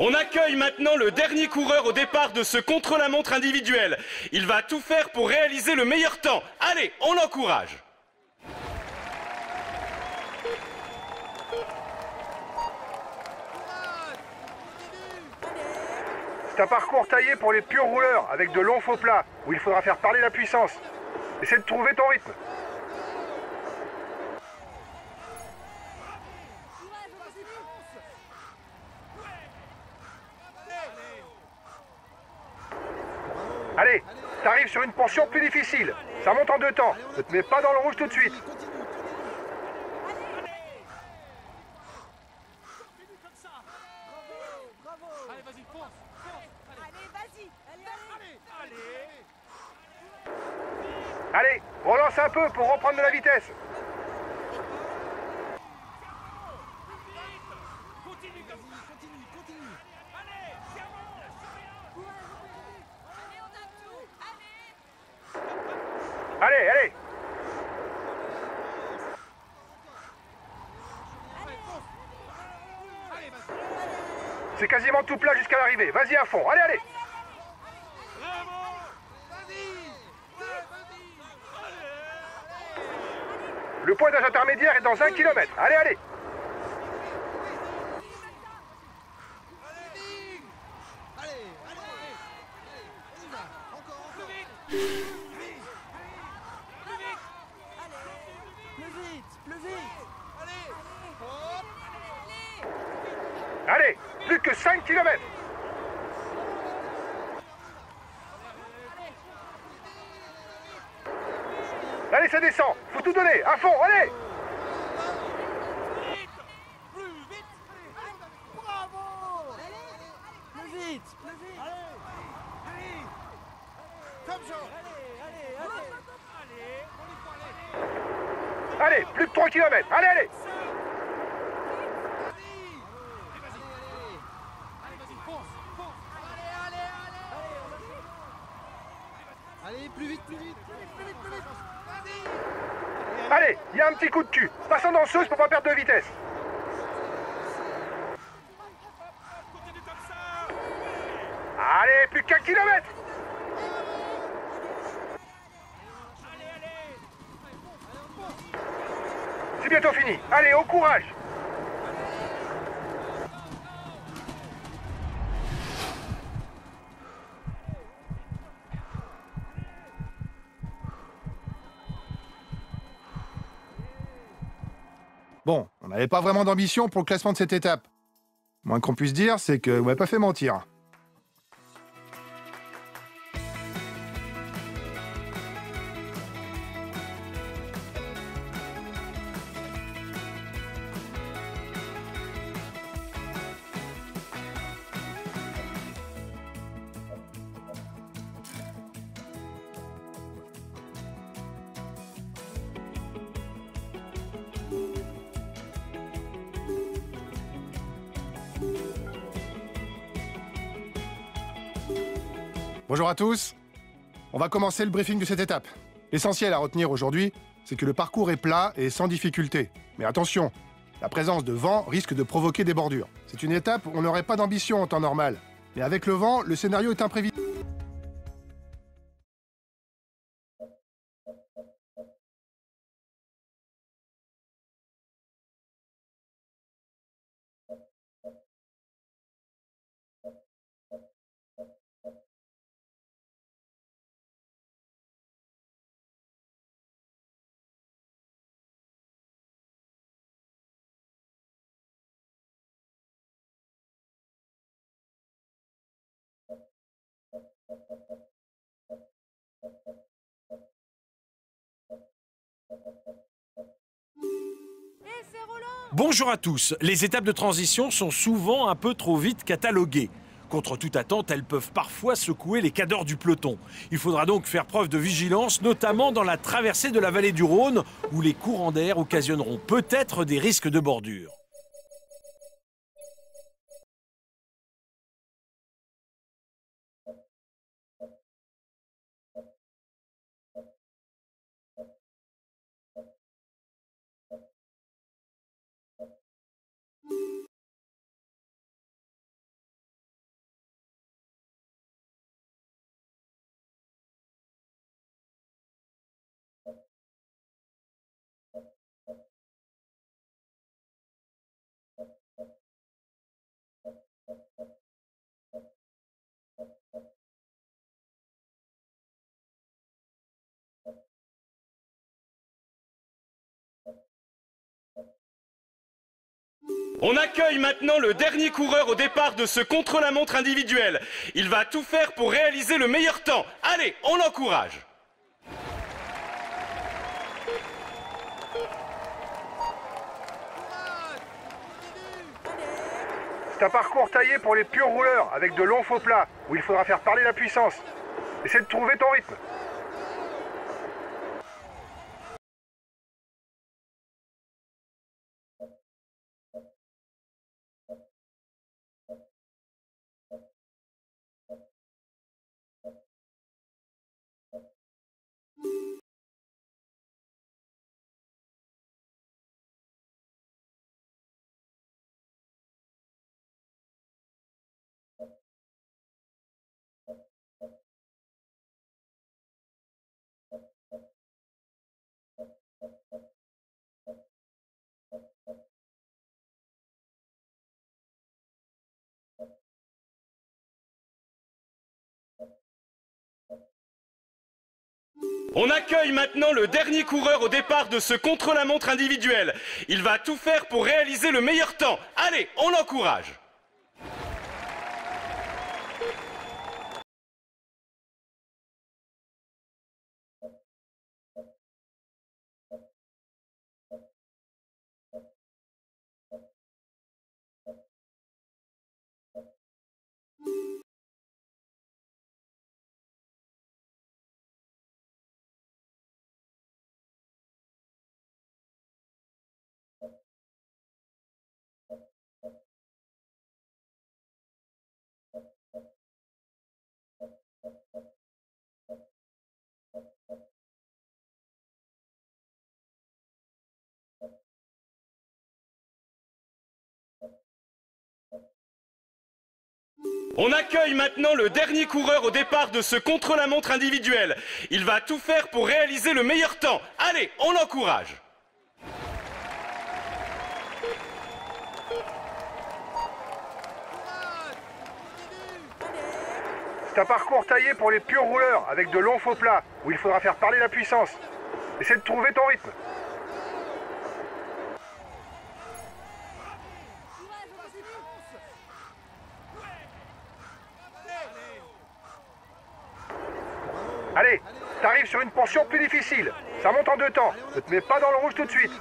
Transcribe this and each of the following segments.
On accueille maintenant le dernier coureur au départ de ce contre-la-montre individuel. Il va tout faire pour réaliser le meilleur temps. Allez, on l'encourage. C'est un parcours taillé pour les purs rouleurs, avec de longs faux plats, où il faudra faire parler la puissance. Essaie de trouver ton rythme. Allez, t'arrives sur une portion plus difficile. Ça monte en deux temps. Ne te mets pas dans le rouge tout de suite. Allez, relance un peu pour reprendre de la vitesse. Allez, allez. C'est quasiment tout plat jusqu'à l'arrivée. Vas-y à fond. Allez, allez. Le point d'âge intermédiaire est dans 1 km. Allez, allez. Allez, plus que 5 km. Allez, ça descend. Faut tout donner, à fond, allez. Plus vite. Bravo. Plus vite. Allez. Comme ça. Allez. Allez, plus que 3 km. Allez, allez. Allez, plus vite. Allez, il y a un petit coup de cul. Passe en danseuse pour pas perdre de vitesse. Allez, plus qu'un kilomètre. C'est bientôt fini. Allez, au courage. Bon, on n'avait pas vraiment d'ambition pour le classement de cette étape. Moins qu'on puisse dire, c'est que vous m'avez pas fait mentir. Bonjour à tous, on va commencer le briefing de cette étape. L'essentiel à retenir aujourd'hui, c'est que le parcours est plat et sans difficulté. Mais attention, la présence de vent risque de provoquer des bordures. C'est une étape où on n'aurait pas d'ambition en temps normal. Mais avec le vent, le scénario est imprévisible. Bonjour à tous. Les étapes de transition sont souvent un peu trop vite cataloguées. Contre toute attente, elles peuvent parfois secouer les cadors du peloton. Il faudra donc faire preuve de vigilance, notamment dans la traversée de la vallée du Rhône, où les courants d'air occasionneront peut-être des risques de bordure. On accueille maintenant le dernier coureur au départ de ce contre-la-montre individuel. Il va tout faire pour réaliser le meilleur temps. Allez, on l'encourage. C'est un parcours taillé pour les purs rouleurs, avec de longs faux plats, où il faudra faire parler la puissance. Essaie de trouver ton rythme. On accueille maintenant le dernier coureur au départ de ce contre-la-montre individuel. Il va tout faire pour réaliser le meilleur temps. Allez, on l'encourage. On accueille maintenant le dernier coureur au départ de ce contre-la-montre individuel. Il va tout faire pour réaliser le meilleur temps. Allez, on l'encourage. C'est un parcours taillé pour les purs rouleurs, avec de longs faux plats, où il faudra faire parler la puissance. Essaie de trouver ton rythme. Allez, t'arrives sur une portion plus difficile. Ça monte en deux temps. Ne te mets pas dans le rouge tout de suite.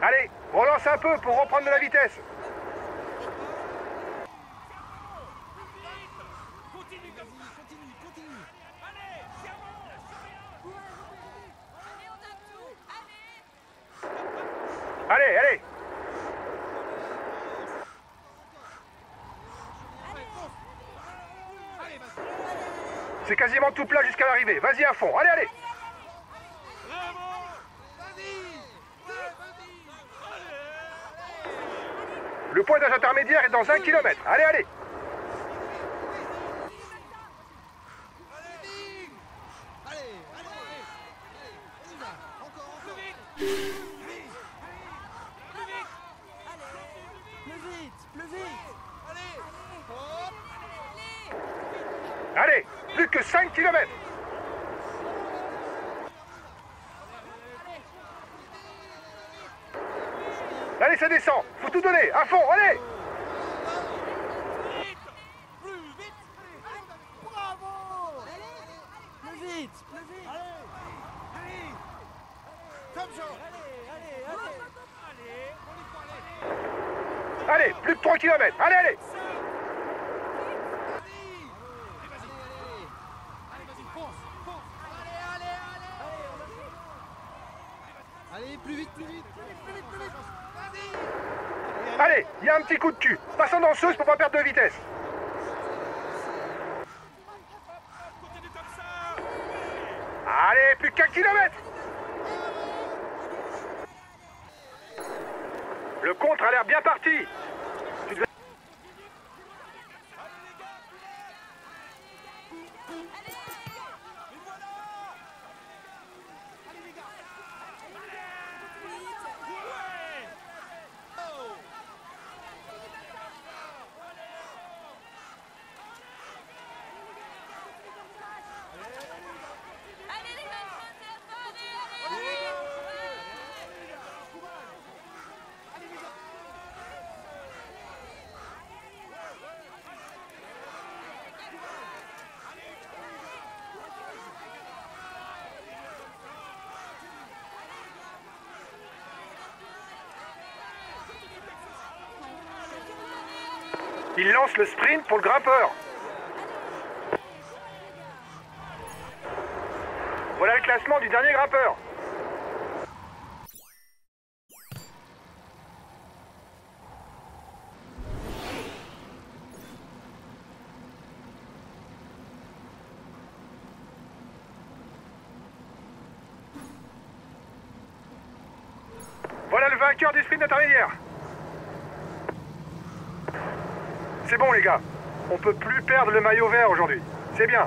Allez, relance un peu pour reprendre de la vitesse. Allez, allez! C'est quasiment tout plat jusqu'à l'arrivée. Vas-y à fond. Allez, allez! Le point d'âge intermédiaire est dans 1 km. Allez, allez! Allez, plus que 5 km. Allez, ça descend. Faut tout donner, à fond, allez. Plus vite. Bravo. Plus vite. Allez, plus que 3 km. Allez. Allez, plus vite. Allez, il y a un petit coup de cul. Passe en danseuse pour pas perdre de vitesse. Allez, plus qu'un kilomètre. Le contre a l'air bien parti. Il lance le sprint pour le grimpeur. Voilà le classement du dernier grimpeur. Voilà le vainqueur du sprint intermédiaire. C'est bon les gars, on peut plus perdre le maillot vert aujourd'hui, c'est bien.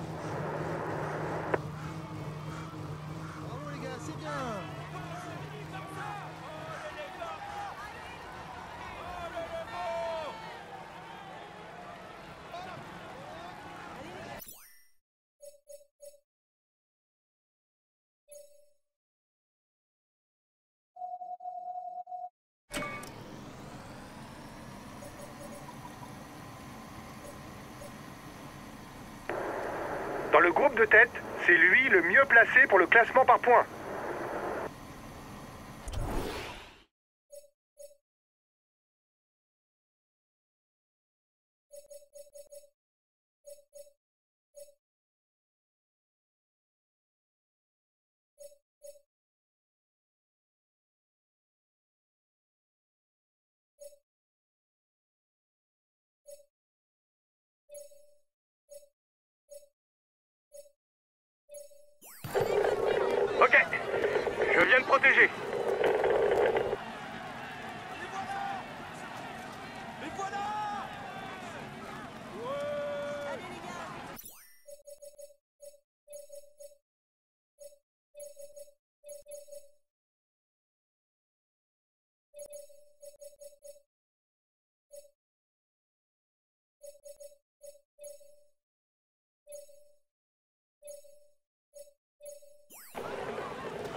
Bravo les gars, c'est bien. Dans le groupe de tête, c'est lui le mieux placé pour le classement par points. Protégé. Les voilà. Ouais. Allez les gars.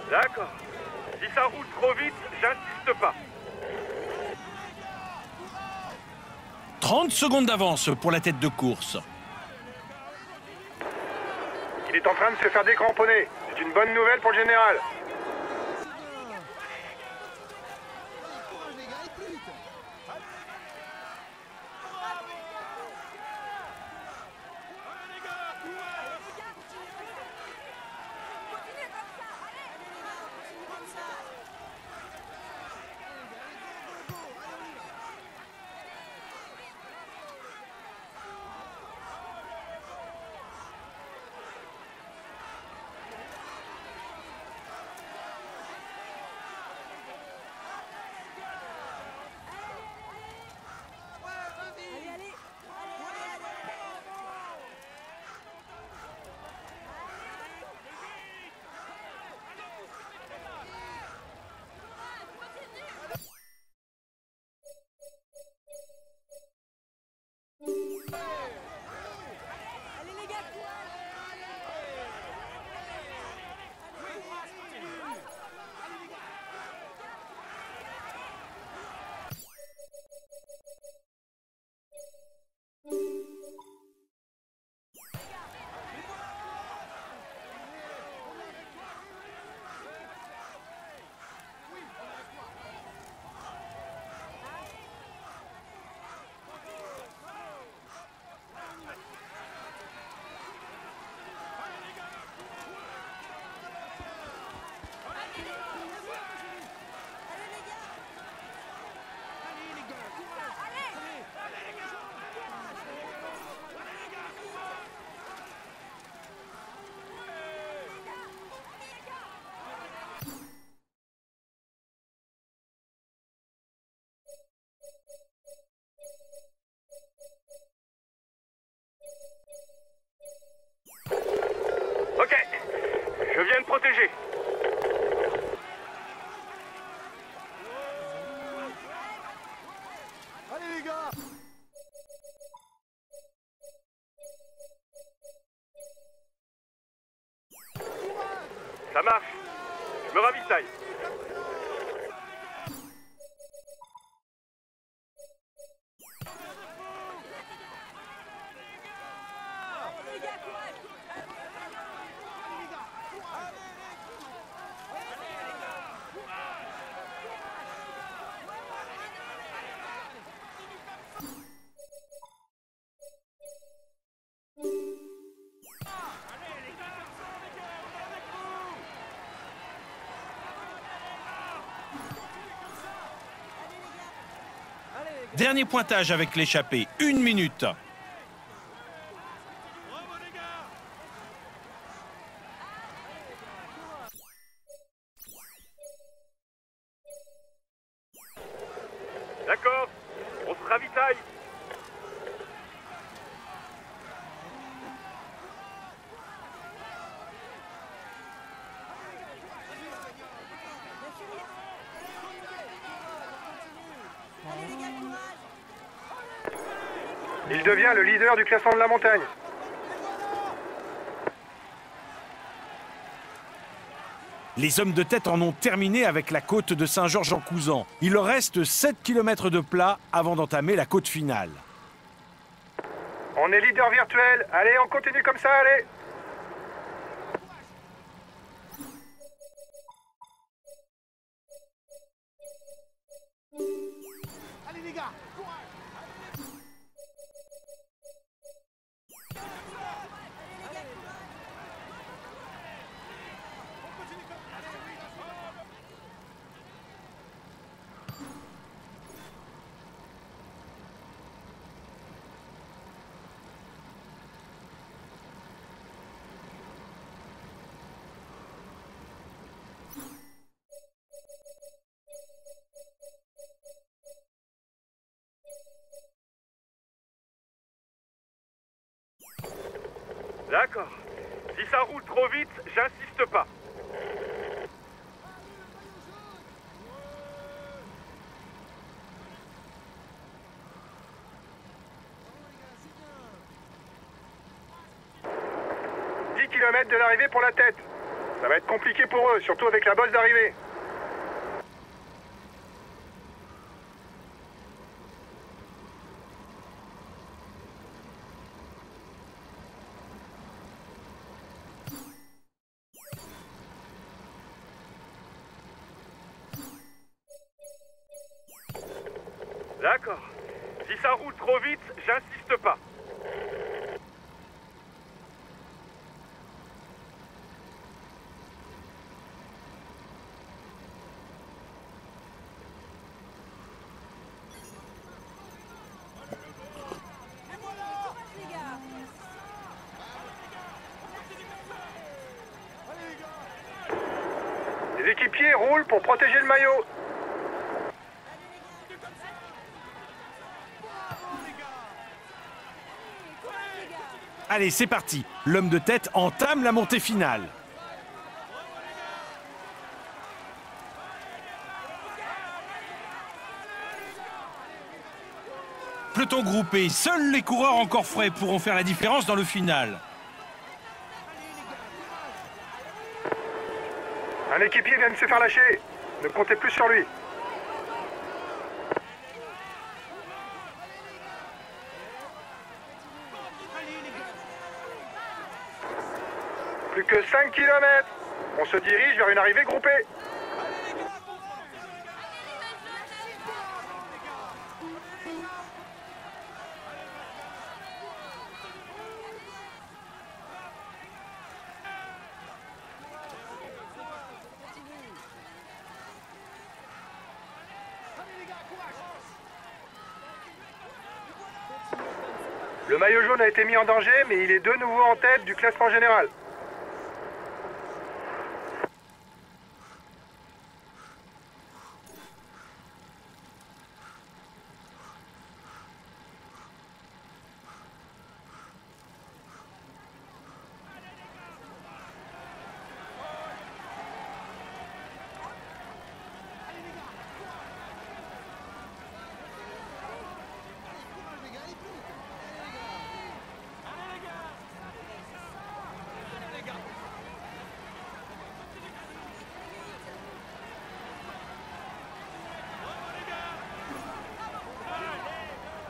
D'accord. Si ça roule trop vite, j'insiste pas. 30 secondes d'avance pour la tête de course. Il est en train de se faire décramponner. C'est une bonne nouvelle pour le général. Protégé. Allez les gars. Ça marche. Je me ravitaille. Dernier pointage avec l'échappée, 1 minute. D'accord, on se ravitaille. Il devient le leader du classement de la montagne. Les hommes de tête en ont terminé avec la côte de Saint-Georges-en-Couzan. Il leur reste 7 km de plat avant d'entamer la côte finale. On est leader virtuel. Allez, on continue comme ça, allez. Allez les gars, courage. D'accord. Si ça roule trop vite, j'insiste pas. « 10 km de l'arrivée pour la tête. Ça va être compliqué pour eux, surtout avec la bosse d'arrivée. » D'accord. Si ça roule trop vite, j'insiste pas. Les équipiers roulent pour protéger le maillot. Allez, c'est parti. L'homme de tête entame la montée finale. Peloton groupé, seuls les coureurs encore frais pourront faire la différence dans le final. Un équipier vient de se faire lâcher. Ne comptez plus sur lui. Plus que 5 km. On se dirige vers une arrivée groupée. Le maillot jaune a été mis en danger, mais il est de nouveau en tête du classement général.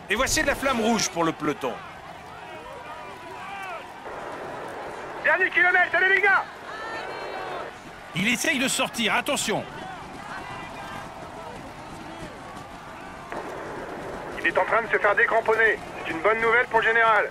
Et voici de la flamme rouge pour le peloton. Dernier kilomètre, allez les gars! Il essaye de sortir, attention! Il est en train de se faire décramponner. C'est une bonne nouvelle pour le général.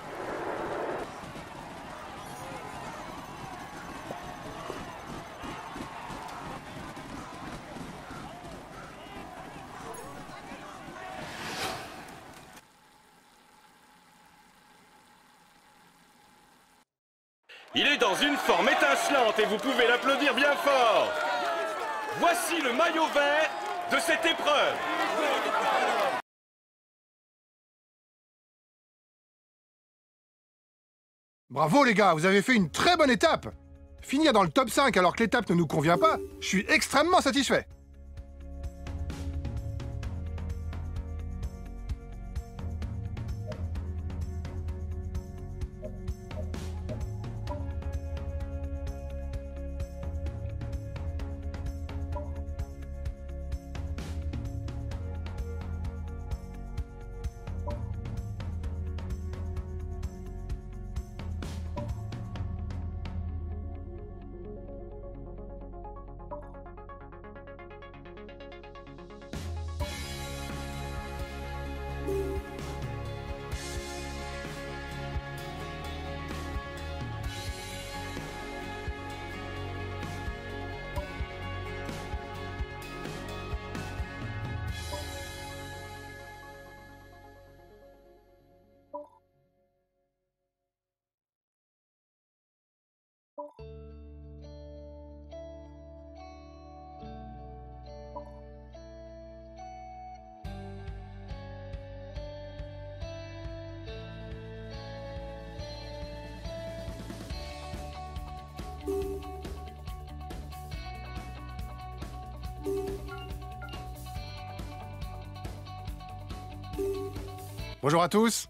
Il est dans une forme étincelante et vous pouvez l'applaudir bien fort. Voici le maillot vert de cette épreuve. Bravo les gars, vous avez fait une très bonne étape. Finir dans le top 5 alors que l'étape ne nous convient pas, je suis extrêmement satisfait. Bonjour à tous.